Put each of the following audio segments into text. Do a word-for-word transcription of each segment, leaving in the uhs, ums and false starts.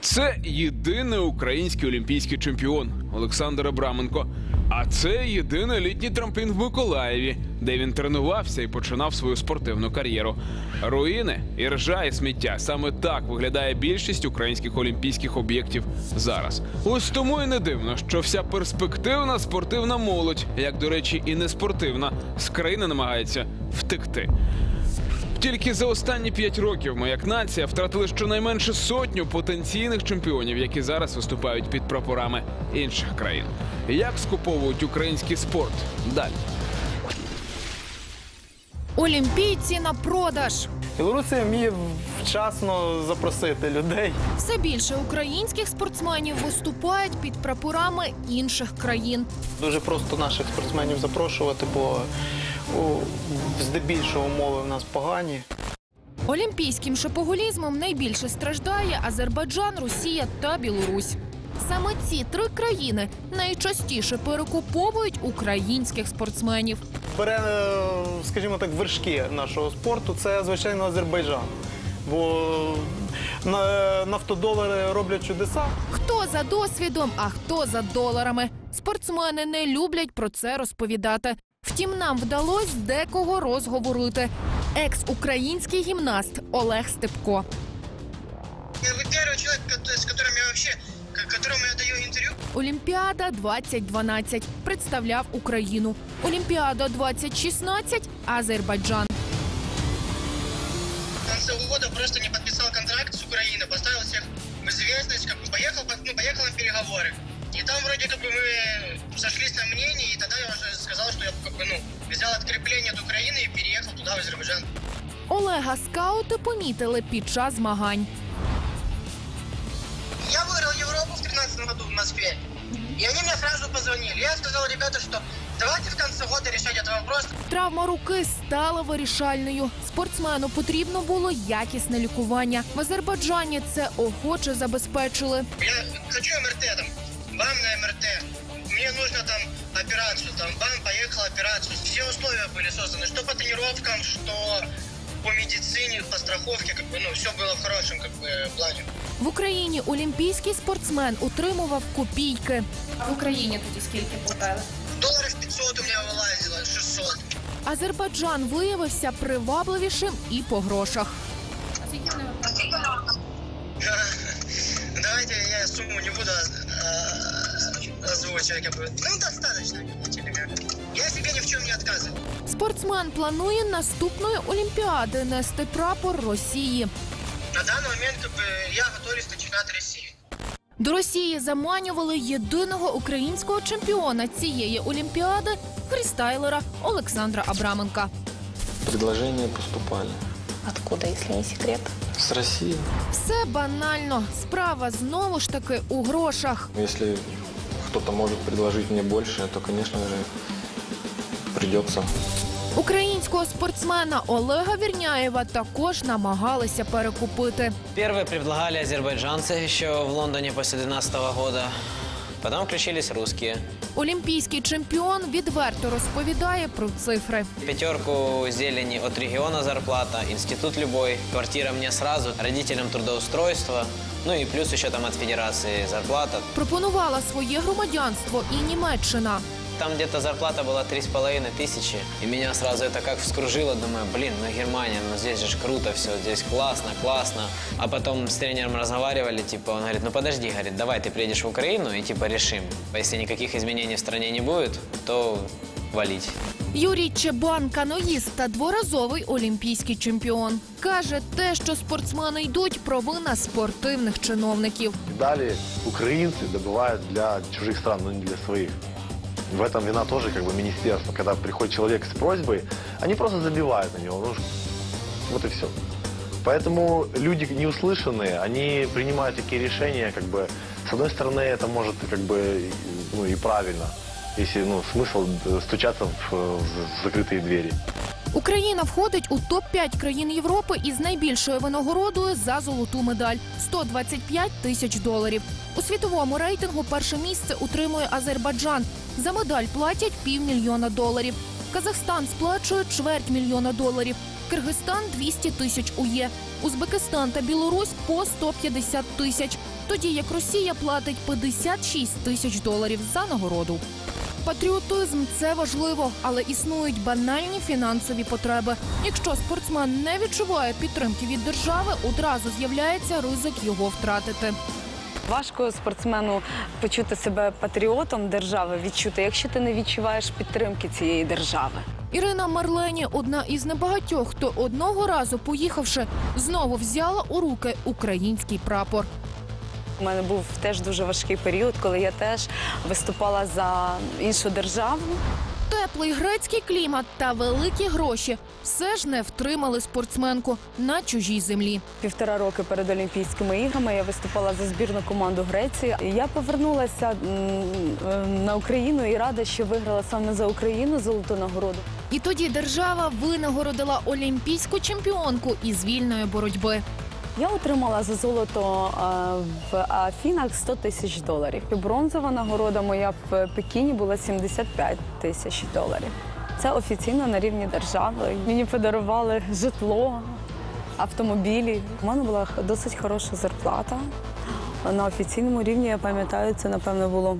Це єдиний український олімпійський чемпіон Олександр Абраменко. А це єдиний літній трамплін в Миколаєві, де він тренувався і починав свою спортивну кар'єру. Руїни, іржа і сміття – саме так виглядає більшість українських олімпійських об'єктів зараз. Ось тому і не дивно, що вся перспективна спортивна молодь, як, до речі, і не спортивна, з країни намагається втекти. Тільки за останні п'ять років ми, як нація, втратили щонайменше сотню потенційних чемпіонів, які зараз виступають під прапорами інших країн. Як скуповують український спорт? Далі. Олімпійці на продаж. Білорусь вміє вчасно запросити людей. Все більше українських спортсменів виступають під прапорами інших країн. Дуже просто наших спортсменів запрошувати, бо здебільшого умови в нас погані. Олімпійським шопоголізмом найбільше страждає Азербайджан, Росія та Білорусь. Саме ці три країни найчастіше перекуповують українських спортсменів. Бере, скажімо так, вершки нашого спорту – це, звичайно, Азербайджан. Бо нафтодолари роблять чудеса. Хто за досвідом, а хто за доларами. Спортсмени не люблять про це розповідати. Втім, нам вдалося декого розговорити. Екс-український гімнаст Олег Степко. Олімпіада двадцять дванадцять представляв Україну. Олімпіада двадцять шістнадцять – Азербайджан. В кінці року просто не підписав контракт з Україною, поставив всіх в звісність, поїхав на переговори. И там вроде как бы мы сошлись на мнении, и тогда я уже сказал, что я как бы, ну, взял открепление от Украины и переехал туда, в Азербайджан. Олега скаути помітили під час змагань. Я выиграл Европу в тринадцатом году в Москве, и они мне сразу позвонили. Я сказал, ребята, что давайте в конце года решать этот вопрос. Травма руки стала вирішальною. Спортсмену потрібно було якісне лікування. В Азербайджані це охоче забезпечили. Я хочу МРТ там. Бам на МРТ, мне нужно там операцию, там бам, поехала операцию. Все условия были созданы, что по тренировкам, что по медицине, по страховке, как бы, ну, все было в хорошем как бы, плане. В Україні олімпійський спортсмен утримував копійки. А в Україні тоді скільки платили? Доларів п'ятсот у мене вилазило, шістсот. Азербайджан виявився привабливішим і по грошах. А скільки вони виплатили? Давайте я суму не буду озвучувати. Ну, достатньо. Я себе ні в чому не відказую. Спортсмен планує наступної Олімпіади нести прапор Росії. На даний момент я готуюсь на чемпіонат Росії. До Росії заманювали єдиного українського чемпіона цієї Олімпіади – фрістайлера Олександра Абраменка. Пропозиції поступали. Откуда, если не секрет? С России. Все банально. Справа знову ж таки у грошах. Если кто-то может предложить мне больше, то, конечно же, придется. Українського спортсмена Олега Вірняєва також намагалися перекупити. Перше пропонували азербайджанці ще в Лондоні після дві тисячі дванадцятого року. Потім включились русські. Олімпійський чемпіон відверто розповідає про цифри. П'ятерку зелені від регіону зарплата, інститут любой, квартира мені одразу, родителям трудоустройство, ну і плюс ще там від федерації зарплата. Пропонувала своє громадянство і Німеччина. Там где-то зарплата была три с половиной тысячи, и меня сразу это как вскружило, думаю, блин, ну Германия, ну здесь же круто все, здесь классно, классно. А потом с тренером разговаривали, типа, он говорит, ну подожди, говорит, давай ты приедешь в Украину и типа решим. Если никаких изменений в стране не будет, то валить. Юрій Чебан – каноїст та дворазовий олімпійський чемпіон. Каже, те, що спортсмени йдуть – провина спортивних чиновників. Далі українці добувають для чужих стран, но не для своїх. В этом вина тоже как бы министерство. Когда приходит человек с просьбой, они просто забивают на него. Вот и все. Поэтому люди неуслышанные, они принимают такие решения, как бы, с одной стороны, это может как бы, ну, и правильно, если ну, смысл стучаться в, в закрытые двери. Україна входить у топ п'ять країн Європи із найбільшою винагородою за золоту медаль – сто двадцять п'ять тисяч доларів. У світовому рейтингу перше місце утримує Азербайджан. За медаль платять півмільйона доларів. Казахстан сплачує чверть мільйона доларів. Киргизстан – двісті тисяч У Є. Узбекистан та Білорусь – по сто п'ятдесят тисяч. тоді як Росія платить п'ятдесят шість тисяч доларів за нагороду. Патріотизм – це важливо, але існують банальні фінансові потреби. Якщо спортсмен не відчуває підтримки від держави, одразу з'являється ризик його втратити. Важко спортсмену почути себе патріотом держави, відчути, якщо ти не відчуваєш підтримки цієї держави. Ірина Марлені – одна із небагатьох, хто одного разу, поїхавши, знову взяла у руки український прапор. У мене був теж дуже важкий період, коли я теж виступала за іншу державу. Теплий грецький клімат та великі гроші все ж не втримали спортсменку на чужій землі. Півтора роки перед Олімпійськими іграми я виступала за збірну команду Греції. Я повернулася на Україну і рада, що виграла саме за Україну золоту нагороду. І тоді держава винагородила олімпійську чемпіонку із вільної боротьби. Я отримала за золото в Афінах сто тисяч доларів. Бронзова нагорода моя в Пекіні була сімдесят п'ять тисяч доларів. Це офіційно на рівні держави. Мені подарували житло, автомобілі. У мене була досить хороша зарплата. На офіційному рівні, я пам'ятаю, це, напевно, було,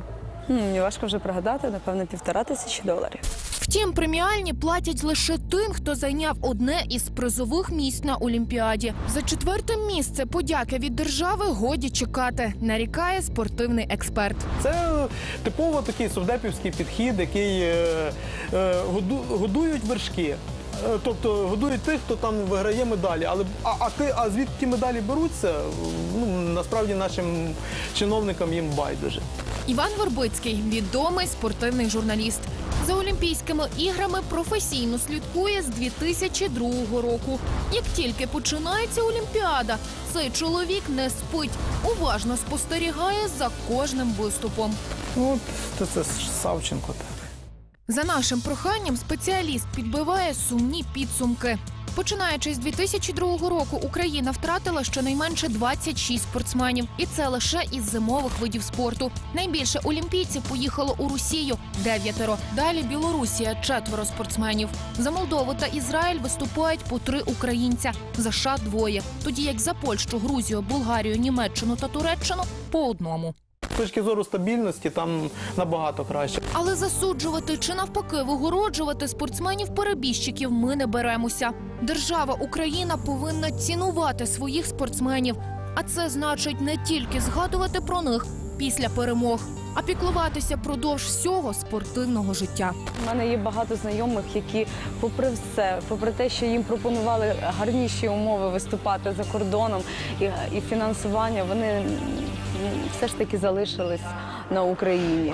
мені важко вже пригадати, напевно, півтора тисячі доларів. Втім, преміальні платять лише тим, хто зайняв одне із призових місць на Олімпіаді. За четверте місце подяки від держави годі чекати, нарікає спортивний експерт. Це типово такий совдепівський підхід, який е, е, годують вершки. Тобто годують тих, хто там виграє медалі. Але, а, а, ти, а звідки ті медалі беруться, ну, насправді нашим чиновникам їм байдуже. Іван Вербицький – відомий спортивний журналіст. За Олімпійськими іграми професійно слідкує з дві тисячі другого року. Як тільки починається Олімпіада, цей чоловік не спить. Уважно спостерігає за кожним виступом. От це, це Савченко так. За нашим проханням спеціаліст підбиває сумні підсумки. Починаючи з дві тисячі другого року, Україна втратила щонайменше двадцять шість спортсменів. І це лише із зимових видів спорту. Найбільше олімпійців поїхало у Росію – дев'ятеро. Далі Білорусія – четверо спортсменів. За Молдову та Ізраїль виступають по три українця, за США – двоє. Тоді як за Польщу, Грузію, Болгарію, Німеччину та Туреччину – по одному. З точки зору стабільності там набагато краще. Але засуджувати чи навпаки вигороджувати спортсменів-перебіжчиків ми не беремося. Держава Україна повинна цінувати своїх спортсменів. А це значить не тільки згадувати про них після перемог, а піклуватися продовж всього спортивного життя. У мене є багато знайомих, які попри все, попри те, що їм пропонували гарніші умови виступати за кордоном і, і фінансування, вони все ж таки залишились на Україні.